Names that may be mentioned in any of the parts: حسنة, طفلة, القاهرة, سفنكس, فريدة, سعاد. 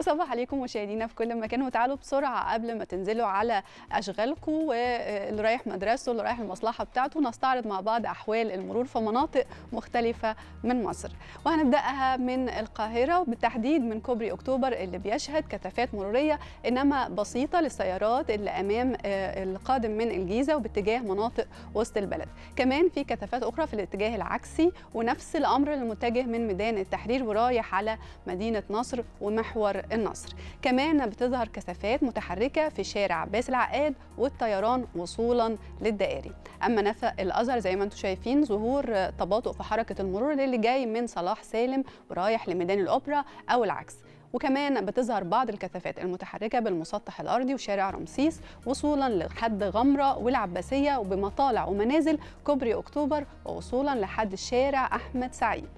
وصباح عليكم مشاهدينا في كل مكان، وتعالوا بسرعه قبل ما تنزلوا على اشغالكم، واللي رايح مدرسته واللي رايح المصلحه بتاعته. نستعرض مع بعض احوال المرور في مناطق مختلفه من مصر، وهنبداها من القاهره وبالتحديد من كوبري اكتوبر اللي بيشهد كثافات مروريه انما بسيطه للسيارات اللي امام القادم من الجيزه وباتجاه مناطق وسط البلد. كمان في كثافات اخرى في الاتجاه العكسي، ونفس الامر المتجه من ميدان التحرير ورايح على مدينه نصر ومحور النصر. كمان بتظهر كثافات متحركه في شارع عباس العقاد والطيران وصولا للدائري. اما نفق الازهر زي ما انتم شايفين ظهور تباطؤ في حركه المرور اللي جاي من صلاح سالم ورايح لميدان الاوبرا او العكس. وكمان بتظهر بعض الكثافات المتحركه بالمسطح الارضي وشارع رمسيس وصولا لحد غمره والعباسيه، وبمطالع ومنازل كوبري اكتوبر ووصولا لحد الشارع احمد سعيد.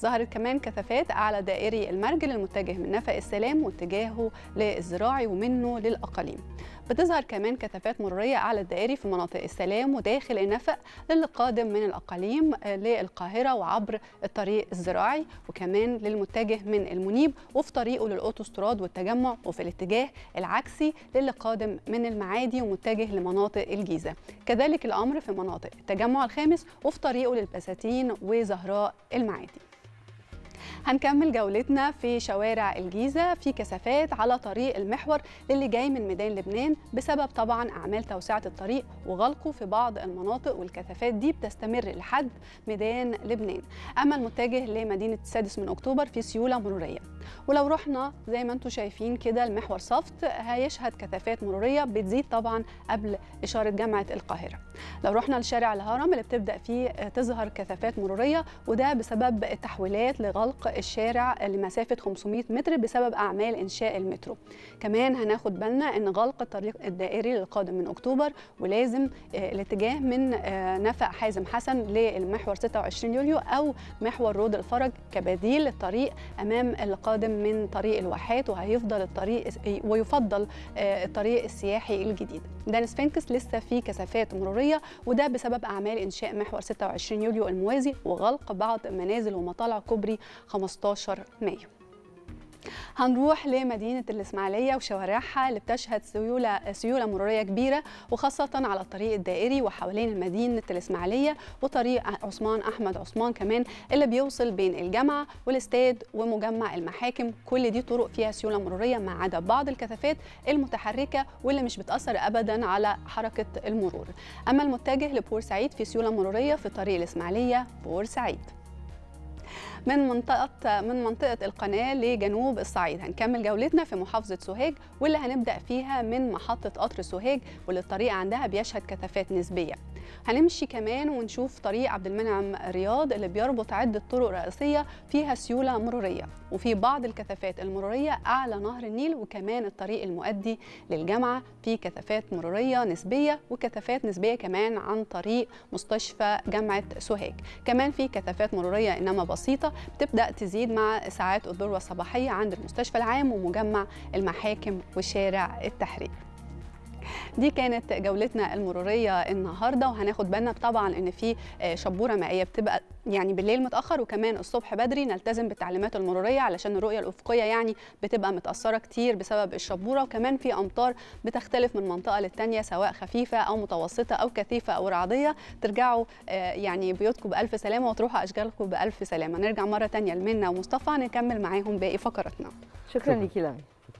ظهرت كمان كثافات أعلى دائري المرج المتجه من نفق السلام واتجاهه للزراعي ومنه للأقاليم. بتظهر كمان كثافات مرورية أعلى الدائري في مناطق السلام وداخل النفق للقادم من الأقاليم للقاهرة وعبر الطريق الزراعي، وكمان للمتجه من المنيب وفي طريقه للأوتوستراد والتجمع، وفي الاتجاه العكسي للي قادم من المعادي ومتجه لمناطق الجيزة. كذلك الأمر في مناطق التجمع الخامس وفي طريقه للبساتين وزهراء المعادي. هنكمل جولتنا في شوارع الجيزة في كثافات على طريق المحور اللي جاي من ميدان لبنان بسبب طبعا أعمال توسعة الطريق وغلقه في بعض المناطق، والكثافات دي بتستمر لحد ميدان لبنان. أما المتجه لمدينة السادس من أكتوبر في سيولة مرورية. ولو رحنا زي ما انتم شايفين كده المحور صفت هيشهد كثافات مرورية بتزيد طبعا قبل إشارة جامعة القاهرة. لو رحنا لشارع الهرم اللي بتبدأ فيه تظهر كثافات مرورية، وده بسبب التحويلات لغلق الشارع لمسافة 500 متر بسبب أعمال إنشاء المترو. كمان هناخد بالنا أن غلق الطريق الدائري للقادم من أكتوبر، ولازم الاتجاه من نفق حازم حسن للمحور 26 يوليو أو محور رود الفرج كبديل للطريق أمام القادم من طريق الواحات، ويفضل الطريق السياحي الجديد. ده سفنكس لسه فيه كثافات مرورية، وده بسبب أعمال إنشاء محور 26 يوليو الموازي وغلق بعض منازل ومطالع كوبري 15 مايو. هنروح لمدينة الإسماعيلية وشوارعها اللي بتشهد سيولة مرورية كبيرة، وخاصة على الطريق الدائري وحوالين مدينة الإسماعيلية وطريق عثمان أحمد عثمان كمان اللي بيوصل بين الجامعة والاستاد ومجمع المحاكم. كل دي طرق فيها سيولة مرورية ما عدا بعض الكثافات المتحركة واللي مش بتأثر أبدا على حركة المرور. أما المتجه لبورسعيد في سيولة مرورية في طريق الإسماعيلية بورسعيد. من منطقة القناة لجنوب الصعيد هنكمل جولتنا في محافظة سوهاج، واللي هنبدأ فيها من محطة قطر سوهاج واللي الطريق عندها بيشهد كثافات نسبية. هنمشي كمان ونشوف طريق عبد المنعم رياض اللي بيربط عدة طرق رئيسية فيها سيولة مرورية، وفي بعض الكثافات المرورية أعلى نهر النيل، وكمان الطريق المؤدي للجامعة فيه كثافات مرورية نسبية، وكثافات نسبية كمان عن طريق مستشفى جامعة سوهاج. كمان في كثافات مرورية إنما بسيطة بتبدأ تزيد مع ساعات الذروة الصباحية عند المستشفى العام ومجمع المحاكم وشارع التحرير. دي كانت جولتنا المرورية النهاردة، وهناخد بالنا طبعا ان في شبورة مائية بتبقى يعني بالليل متأخر وكمان الصبح بدري. نلتزم بالتعليمات المرورية علشان الرؤية الأفقية يعني بتبقى متأثرة كتير بسبب الشبورة، وكمان في أمطار بتختلف من منطقة للتانية سواء خفيفة أو متوسطة أو كثيفة أو رعدية. ترجعوا يعني بيوتكم بألف سلامة وتروحوا أشغالكم بألف سلامة. نرجع مرة تانية لمنى ومصطفى نكمل معاهم باقي فقراتنا. شكرا ليكي.